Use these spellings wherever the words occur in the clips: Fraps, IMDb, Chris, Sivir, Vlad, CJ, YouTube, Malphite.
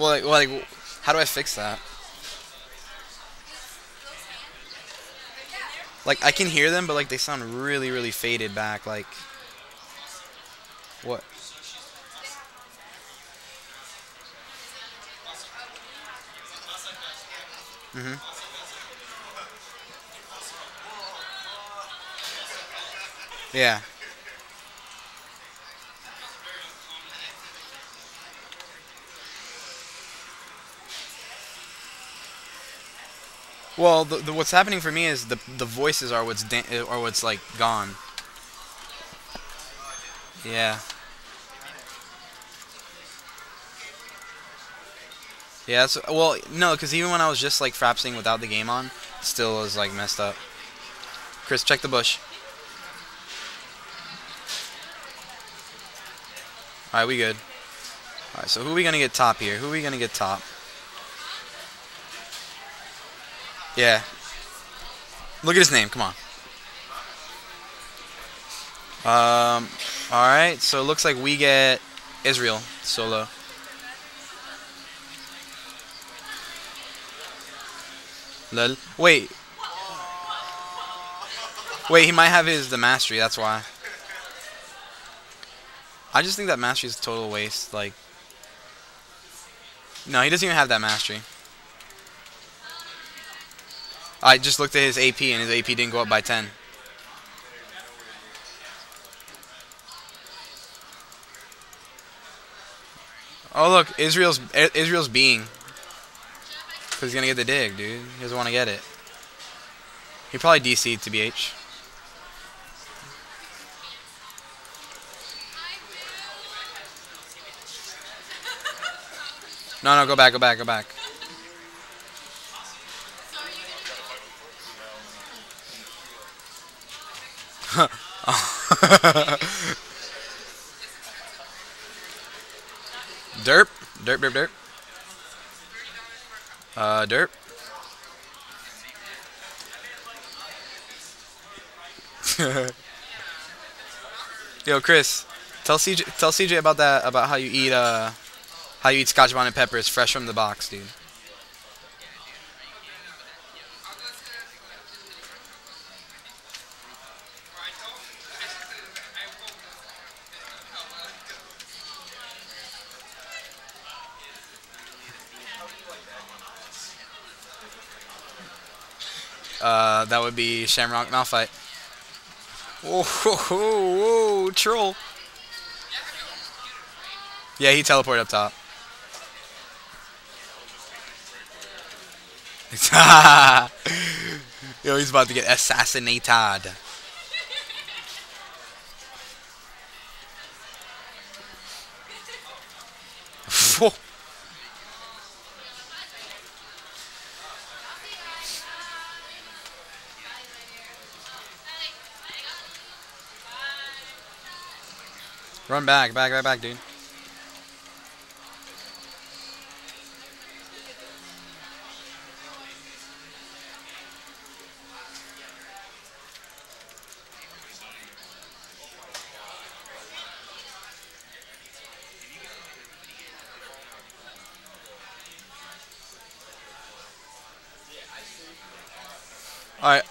Well, like, how do I fix that? Like, I can hear them, but, like, they sound really, really faded back, like... What? Mm-hmm. Yeah. Well, what's happening for me is the voices are what's like gone. Yeah. Yeah. That's, well, no, because even when I was just like frapsing without the game on, it still was like messed up. Chris, check the bush. All right, we good. All right, so who are we gonna get top here? Who are we gonna get top? Yeah. Look at his name. Come on. All right. So it looks like we get Israel solo. Lol. Wait. He might have the mastery. That's why. I just think that mastery is a total waste. Like, no, he doesn't even have that mastery. I just looked at his AP, and his AP didn't go up by 10. Oh, look. Israel's being. He's going to get the dig, dude. He doesn't want to get it. He probably DC'd to BH. No, go back. Derp. Derp. Yo, Chris, tell CJ about that, about how you eat Scotch bonnet peppers fresh from the box, dude. That would be Shamrock Malphite. Whoa, troll. Yeah, he teleported up top. Yo, he's about to get assassinated. Whoa. Run back, dude. All right.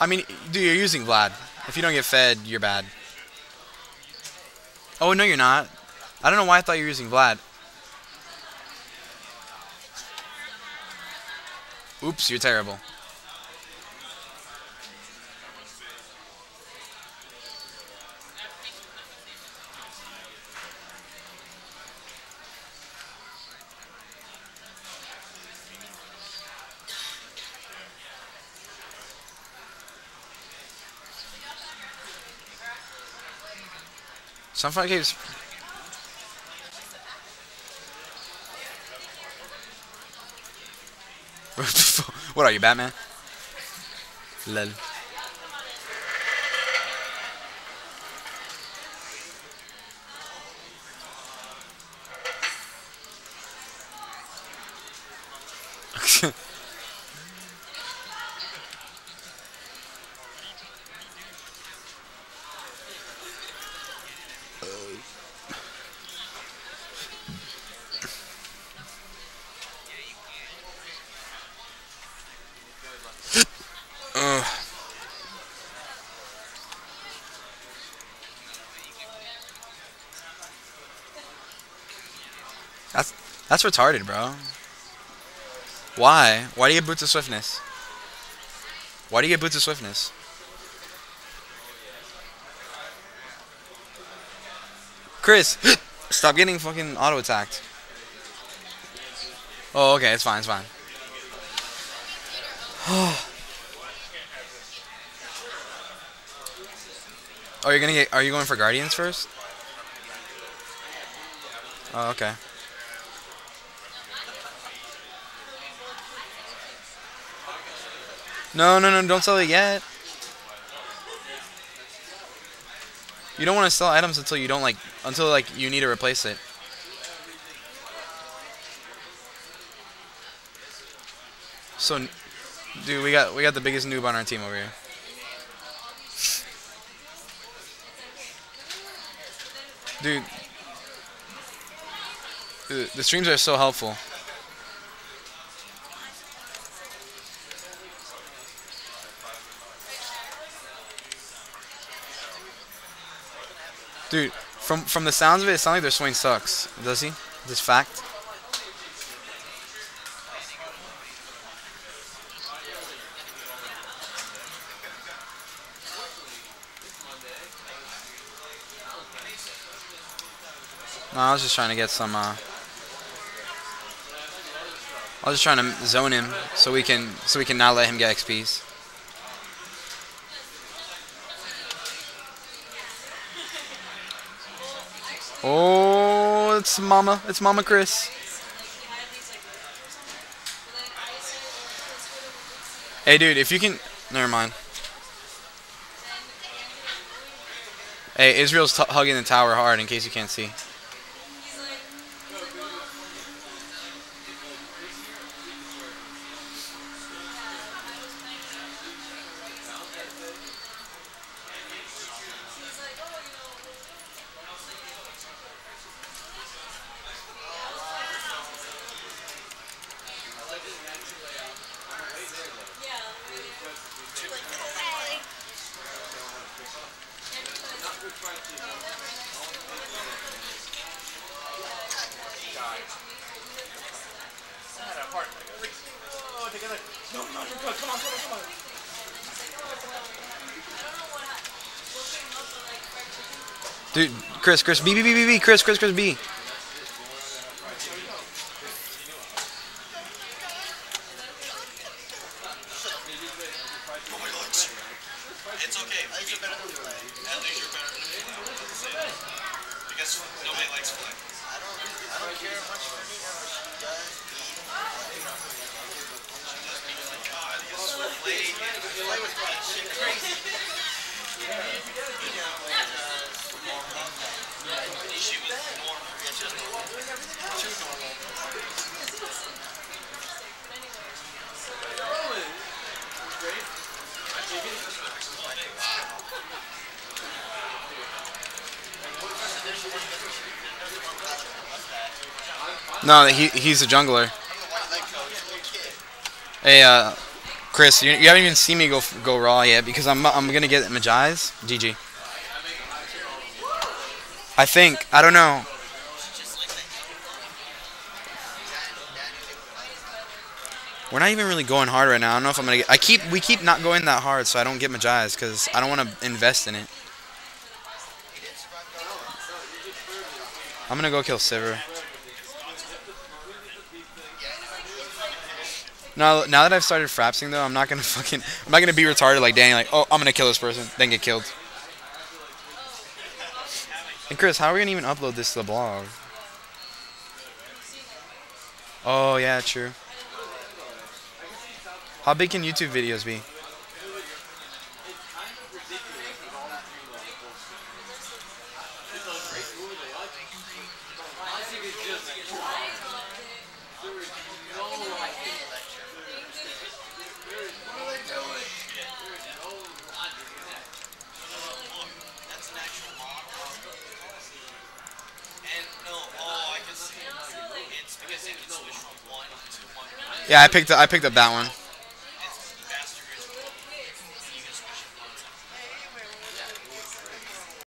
I mean, dude, you're using Vlad. If you don't get fed, you're bad. Oh, no, you're not. I don't know why I thought you were using Vlad. Oops, you're terrible. Sunfire Caves. What are you, Batman? Lol. That's retarded, bro. Why? Why do you get boots of swiftness? Why do you get boots of swiftness? Chris, stop getting fucking auto attacked. Oh, okay, it's fine, it's fine. Oh, you're gonna get. Are you going for Guardians first? Oh, okay. No, no, no! Don't sell it yet. You don't want to sell items until you don't like, until like you need to replace it. So, dude, we got the biggest noob on our team over here. Dude, the streams are so helpful. Dude, from the sounds of it, it sounds like their swing sucks. Does he? This fact. No, I was just trying to get some. I was just trying to zone him so we can not let him get XPs. Oh, it's Mama. It's Mama Chris. Hey, dude, if you can... Never mind. Hey, Israel's hugging the tower hard in case you can't see. Dude, Chris, B, Chris, B. No, he's a jungler. Hey, Chris, you haven't even seen me go raw yet because I'm gonna get Magi's. GG. I think. I don't know. We're not even really going hard right now. I don't know if I'm gonna get. We keep not going that hard, so I don't get Magi's because I don't want to invest in it. I'm gonna go kill Sivir. Now that I've started frapsing though, I'm not gonna be retarded like Danny, like, oh, I'm gonna kill this person, then get killed. And Chris, how are we gonna even upload this to the blog? Oh yeah, true. How big can YouTube videos be? Yeah, I picked up that one.